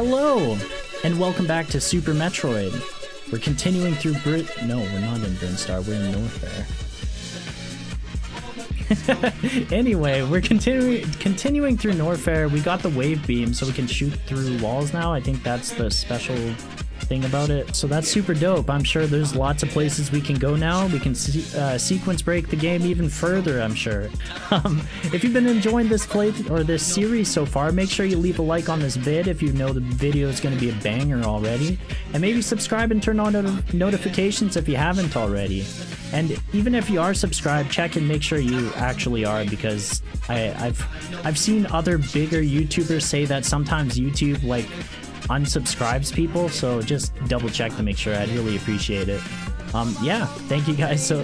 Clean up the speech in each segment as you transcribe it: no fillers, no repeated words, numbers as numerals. Hello, and welcome back to Super Metroid. We're continuing through No, we're not in Brinstar, we're in Norfair. Anyway, we're continuing through Norfair. We got the wave beam, so we can shoot through walls now. I think that's the special thing about it. So that's super dope. I'm sure there's lots of places we can go now. We can sequence break the game even further, I'm sure. If you've been enjoying this this series so far, make sure you leave a like on this vid if you know the video is going to be a banger already. And maybe subscribe and turn on notifications if you haven't already. And even if you are subscribed, check and make sure you actually are, because I've seen other bigger YouTubers say that sometimes YouTube, like, unsubscribes people, so just double check to make sure. I'd really appreciate it. Yeah, thank you guys. So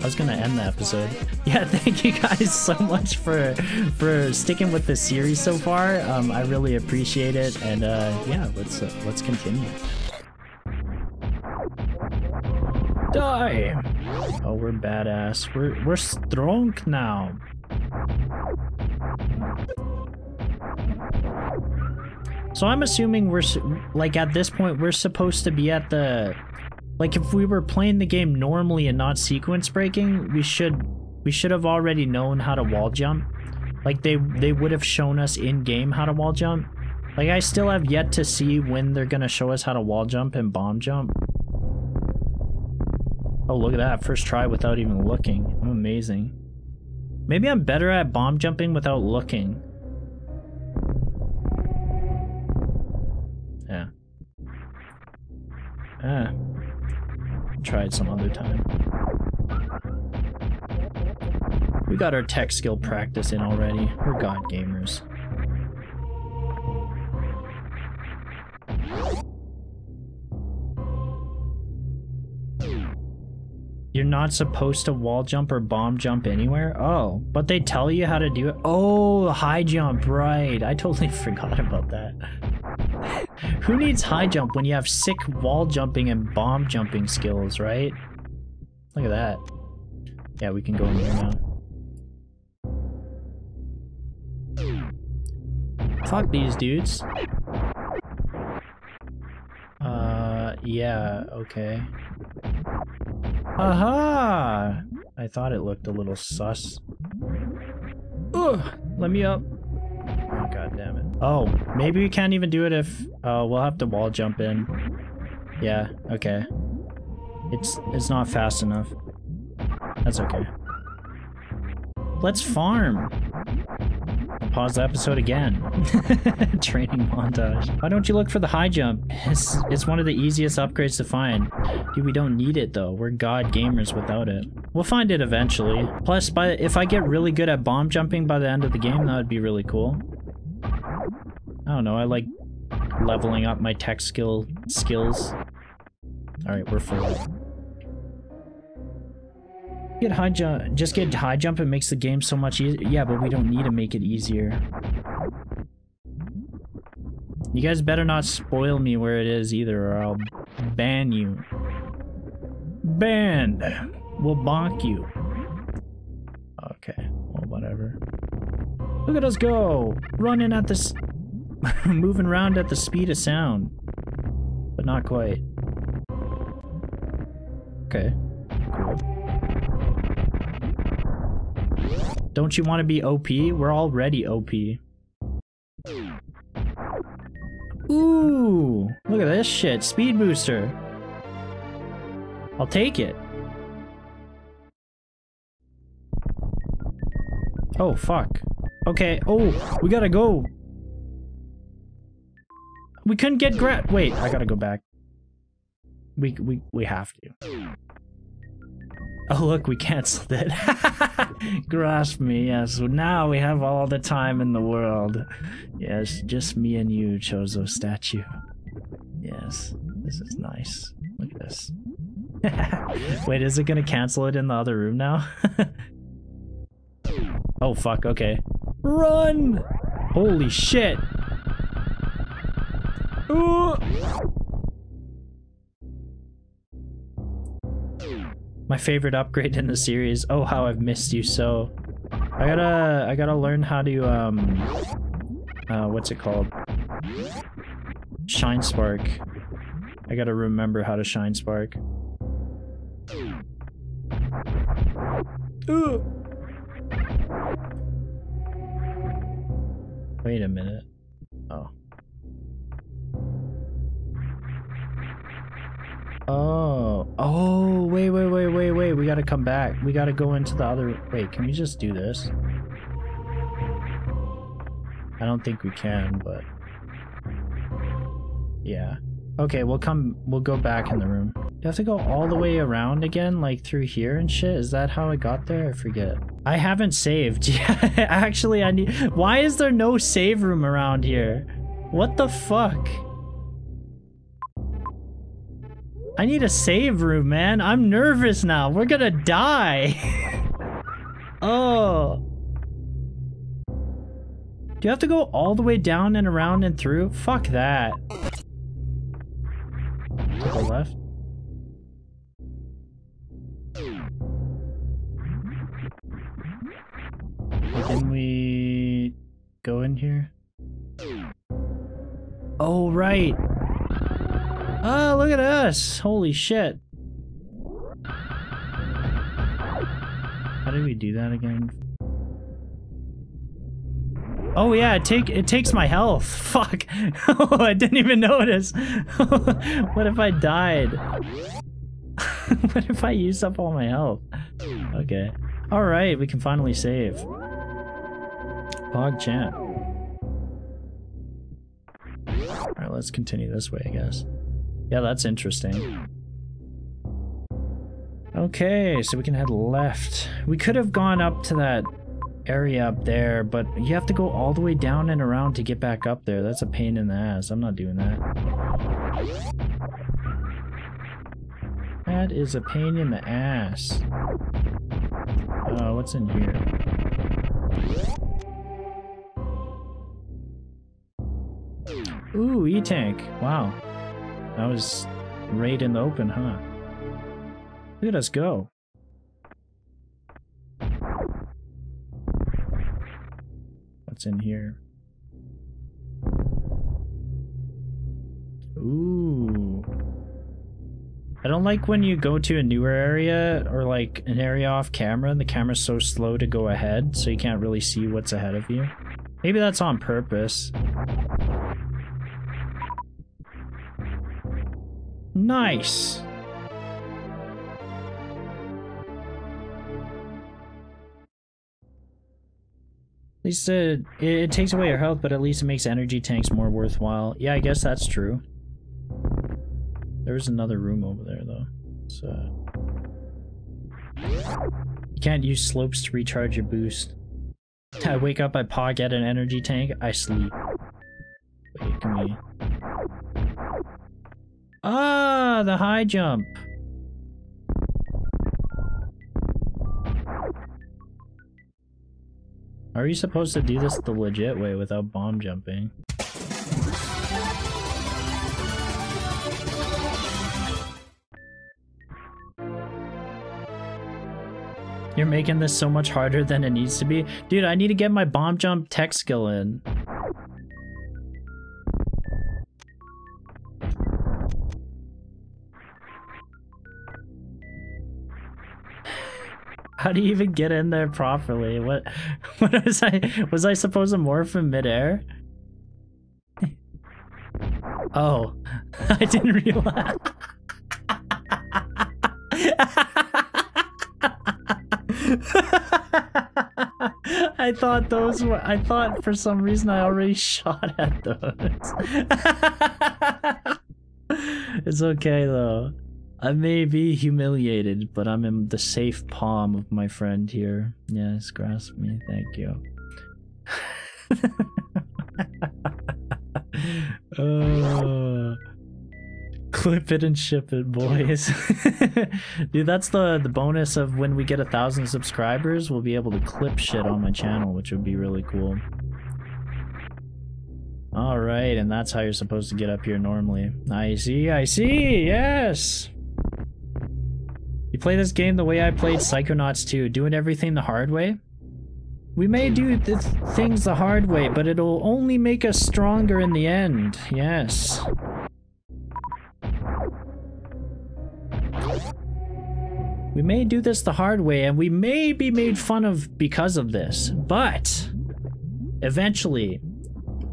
I was gonna end the episode. Yeah, thank you guys so much for sticking with this series so far. I really appreciate it, and yeah, let's continue. Die! Oh, we're badass. We're strong now. So I'm assuming we're, like, at this point, we're supposed to be at the, like, if we were playing the game normally and not sequence breaking, we should have already known how to wall jump. Like, they would have shown us in-game how to wall jump. Like, I still have yet to see when they're gonna show us how to wall jump and bomb jump. Oh, look at that, first try without even looking. I'm amazing. Maybe I'm better at bomb jumping without looking. Ah, try it some other time. We got our tech skill practice in already. We're god gamers. You're not supposed to wall jump or bomb jump anywhere? Oh, but they tell you how to do it? Oh, high jump, right. I totally forgot about that. Who needs high jump when you have sick wall jumping and bomb jumping skills, right? Look at that. Yeah, we can go in here now. Fuck these dudes. Yeah, okay. Aha! I thought it looked a little sus. Ugh! Let me up. Oh, god damn it. Oh, maybe we can't even do it if we'll have to wall jump in. Yeah, okay. It's not fast enough. That's okay. Let's farm. I'll pause the episode again. Training montage. Why don't you look for the high jump? It's one of the easiest upgrades to find. Dude, we don't need it though. We're god gamers without it. We'll find it eventually. Plus, if I get really good at bomb jumping by the end of the game, that would be really cool. I don't know, I like leveling up my tech skills. Alright, we're full. Get high jump, just get high jump, it makes the game so much easier. Yeah, but we don't need to make it easier. You guys better not spoil me where it is either, or I'll ban you. Banned! We'll bonk you. Okay, well, whatever. Look at us go! Running at this. Moving around at the speed of sound, but not quite. Okay. Don't you want to be OP? We're already OP. Ooh, look at this shit. Speed Booster. I'll take it. Oh, fuck. Okay, oh, we gotta go. We couldn't get grab. Wait, I gotta go back. We have to. Oh look, we canceled it. Grasp me, yes. Now we have all the time in the world. Yes, just me and you, Chozo statue. Yes, this is nice. Look at this. Wait, is it gonna cancel it in the other room now? Oh fuck, okay. Run! Holy shit! Ooh. My favorite upgrade in the series. Oh, how I've missed you so. I gotta learn how to what's it called? Shine Spark. I gotta remember how to Shine Spark. Ooh. Wait a minute. Oh. Oh. Oh, wait. We gotta come back. We gotta go into the other... Wait, can we just do this? I don't think we can, but... Yeah. Okay, we'll go back in the room. You have to go all the way around again, like through here and shit? Is that how I got there? I forget. I haven't saved. Yeah, actually I need... Why is there no save room around here? What the fuck? I need a save room, man. I'm nervous now. We're gonna die. Oh. Do you have to go all the way down and around and through? Fuck that. To the left. Can we go in here? Oh, right. Ah, look at us. Holy shit. How did we do that again? Oh yeah, it takes my health. Fuck. Oh, I didn't even notice. What if I died? What if I used up all my health? Okay. All right, we can finally save. Bog champ. All right, let's continue this way, I guess. Yeah, that's interesting. Okay, so we can head left. We could have gone up to that area up there, but you have to go all the way down and around to get back up there. That's a pain in the ass. I'm not doing that. That is a pain in the ass. Oh, what's in here? Ooh, E-Tank. Wow. That was right in the open, huh? Look at us go. What's in here? Ooh. I don't like when you go to a newer area or like an area off camera and the camera's so slow to go ahead so you can't really see what's ahead of you. Maybe that's on purpose. Nice! At least it takes away your health, but at least it makes energy tanks more worthwhile. Yeah, I guess that's true. There's another room over there, though. So... You can't use slopes to recharge your boost. I wake up, I pog at an energy tank, I sleep. Wait, can we... Ah, the high jump. Are you supposed to do this the legit way without bomb jumping? You're making this so much harder than it needs to be. Dude, I need to get my bomb jump tech skill in. How do you even get in there properly? What was I supposed to morph in midair? Oh, I didn't realize. I thought those were, I thought for some reason I already shot at those. It's okay though. I may be humiliated, but I'm in the safe palm of my friend here. Yes, grasp me, thank you. Clip it and ship it, boys. Dude, that's the bonus of when we get 1,000 subscribers, we'll be able to clip shit on my channel, which would be really cool. Alright, and that's how you're supposed to get up here normally. I see, yes! You play this game the way I played Psychonauts 2, doing everything the hard way? We may do the things the hard way, but it'll only make us stronger in the end. Yes. We may do this the hard way, and we may be made fun of because of this, but eventually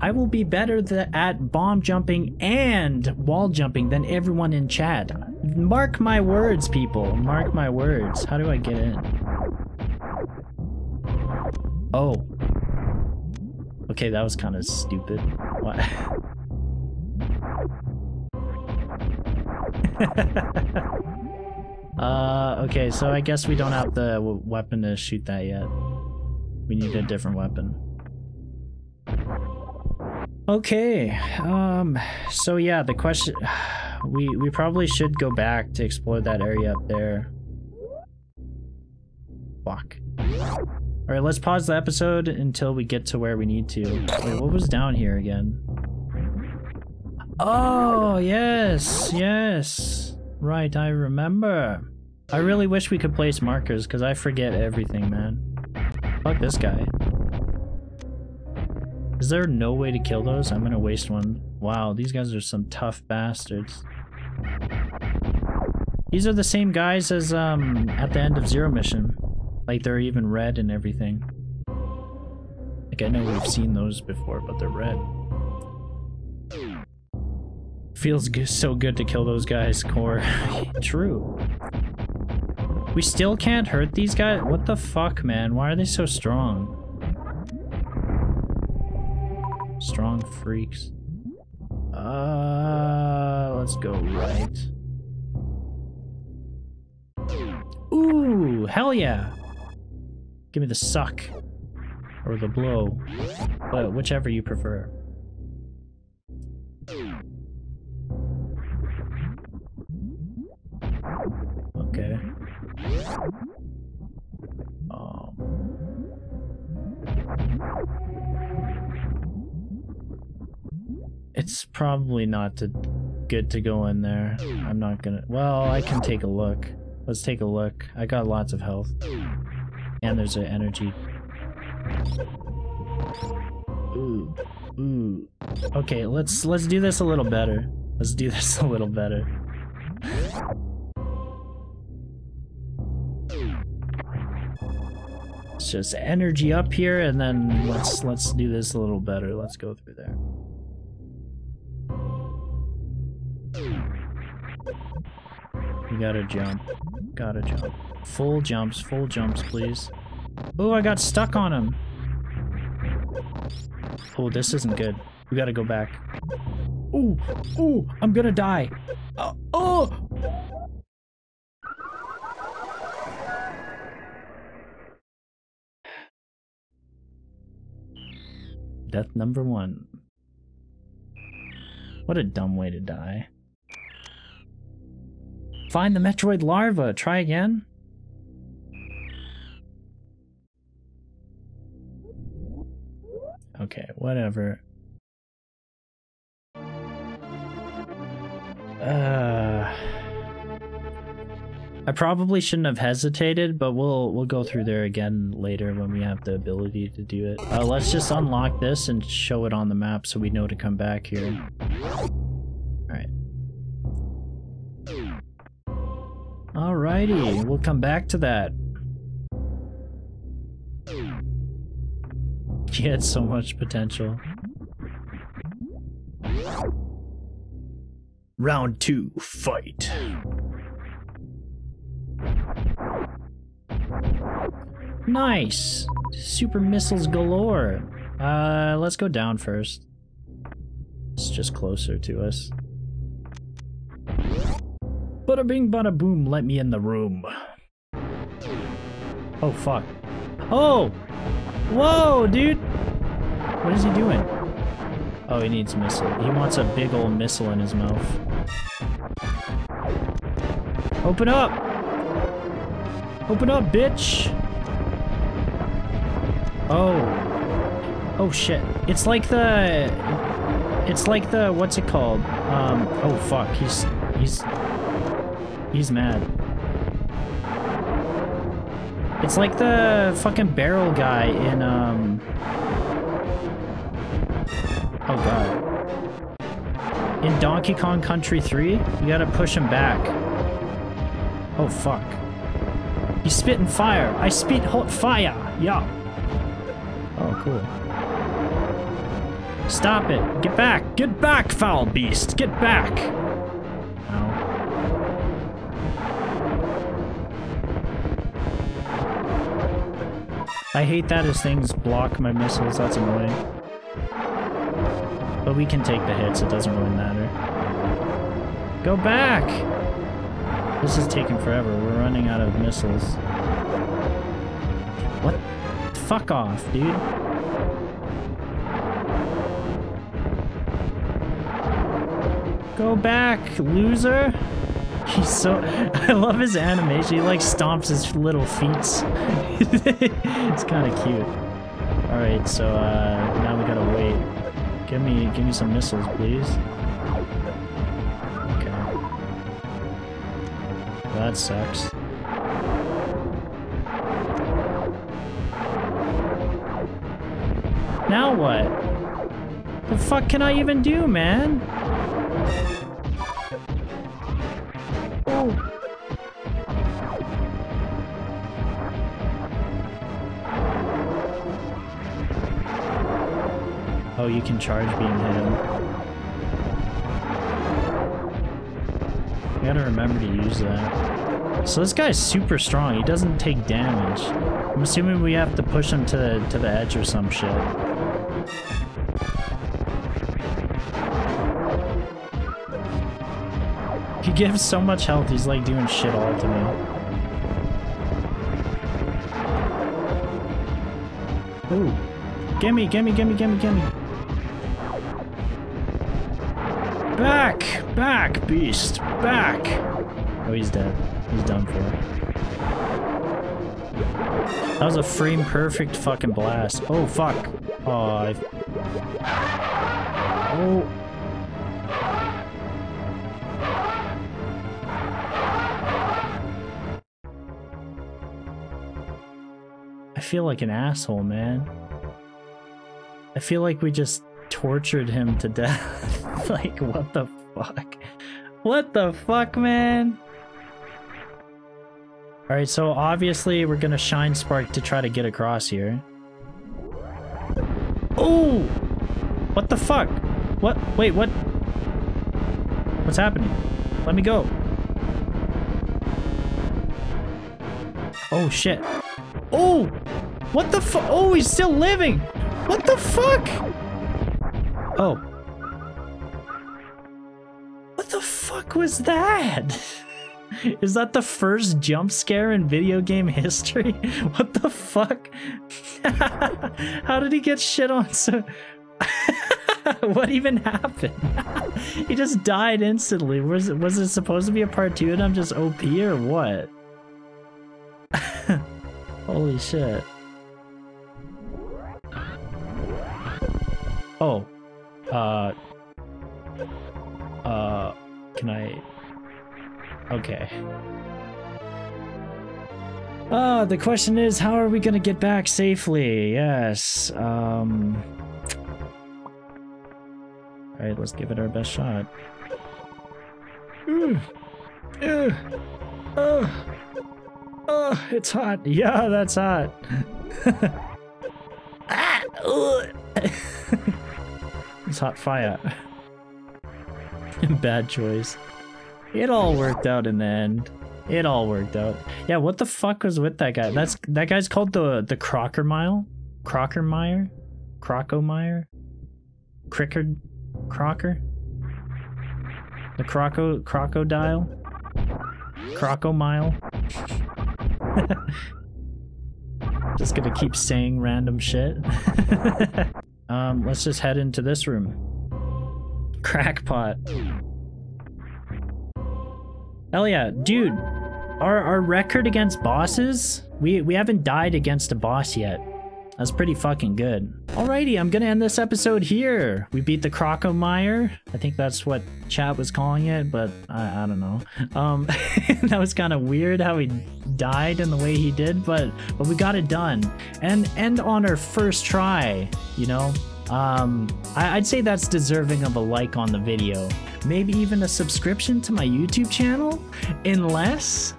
I will be better at bomb jumping and wall jumping than everyone in chat. Mark my words, people. Mark my words. How do I get in? Oh. Okay, that was kind of stupid. What? Okay, so I guess we don't have the weapon to shoot that yet. We need a different weapon. Okay, so yeah, the question... We probably should go back to explore that area up there. Fuck. Alright, let's pause the episode until we get to where we need to. Wait, what was down here again? Oh, yes, yes. Right, I remember. I really wish we could place markers, because I forget everything, man. Fuck this guy. Is there no way to kill those? I'm gonna waste one. Wow, these guys are some tough bastards. These are the same guys as, at the end of Zero Mission. Like, they're even red and everything. Like, I know we've seen those before, but they're red. Feels so good to kill those guys, Core. True. We still can't hurt these guys? What the fuck, man? Why are they so strong? Strong freaks. Let's go right. Ooh, hell yeah! Give me the suck. Or the blow. But whichever you prefer. Okay. It's probably not good to go in there. I'm not gonna... Well, I can take a look. Let's take a look. I got lots of health. And there's an energy. Ooh, ooh. Okay, let's do this a little better. Let's do this a little better. It's just energy up here, and then let's do this a little better. Let's go through there. We gotta jump. Gotta jump. Full jumps, please. Oh, I got stuck on him. Oh, this isn't good. We gotta go back. Oh, oh, I'm gonna die. Oh! Death number one. What a dumb way to die. Find the Metroid larva. Try again. Okay, whatever. I probably shouldn't have hesitated, but we'll go through there again later when we have the ability to do it. Let's just unlock this and show it on the map so we know to come back here. Alright. Alrighty, we'll come back to that. He had so much potential. Round two, fight. Nice! Super missiles galore. Let's go down first. It's just closer to us. Bada bing bada boom, let me in the room. Oh fuck. Oh! Whoa, dude! What is he doing? Oh, he needs a missile. He wants a big old missile in his mouth. Open up! Open up, bitch! Oh. Oh shit. It's like the... what's it called? Oh fuck, he's mad. It's like the fucking barrel guy in, oh god. In Donkey Kong Country 3, you gotta push him back. Oh fuck. He's spitting fire. I spit hot fire. Yeah. Oh, cool. Stop it. Get back. Get back, foul beast. Get back. Ow. I hate that as things block my missiles. That's annoying. But we can take the hits. It doesn't really matter. Go back. This is taking forever. We're running out of missiles. What? Fuck off, dude. Go back, loser. He's so... I love his animation. He like stomps his little feet. It's kind of cute. Alright, so now we gotta wait. Give me some missiles, please. Okay. That sucks. Now what? The fuck can I even do, man? Oh. Oh, you can charge beam him. You gotta remember to use that. So this guy's super strong. He doesn't take damage. I'm assuming we have to push him to the edge or some shit. He gives so much health, he's like doing shit all to me. Ooh. Gimme, gimme, gimme, gimme, gimme. Back! Back, beast! Back! Oh, he's dead. He's done for. That was a frame perfect fucking blast. Oh, fuck. Oh, Oh. I feel like an asshole, man. I feel like we just tortured him to death. Like, what the fuck? What the fuck, man? Alright, so obviously we're gonna shine spark to try to get across here. Oh! What the fuck? What? Wait, what? What's happening? Let me go. Oh, shit. Oh! What the fuck? Oh, he's still living! What the fuck? Oh. What the fuck was that? Is that the first jump scare in video game history? What the fuck? How did he get shit on so... What even happened? He just died instantly. Was it supposed to be a part 2 and I'm just OP or what? Holy shit. Oh. Can I... Okay. The question is, how are we gonna get back safely? Yes. Alright, let's give it our best shot. Oh, it's hot. Yeah, that's hot. It's hot fire. Bad choice. It all worked out in the end. It all worked out. Yeah, what the fuck was with that guy? That guy's called the Crocomire? Crocomire? Crocomire? Crickard? Crocker? The Crocodile? Crocomile? Just gonna keep saying random shit. Let's just head into this room. Crackpot. Hell yeah, dude. Our record against bosses, we haven't died against a boss yet. That's pretty fucking good. Alrighty, I'm gonna end this episode here. We beat the Crocomire. I think that's what chat was calling it, but I don't know. That was kind of weird how he died in the way he did, but we got it done. And on our first try, you know? I'd say that's deserving of a like on the video. Maybe even a subscription to my YouTube channel? Unless...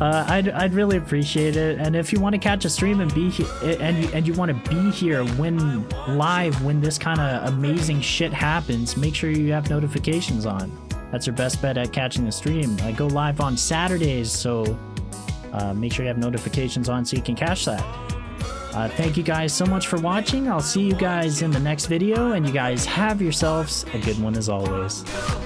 I'd really appreciate it. And if you want to catch a stream and be and you want to be here when live, when this kind of amazing shit happens, make sure you have notifications on. That's your best bet at catching the stream. I go live on Saturdays, so make sure you have notifications on so you can catch that. Thank you guys so much for watching. I'll see you guys in the next video, and you guys have yourselves a good one as always.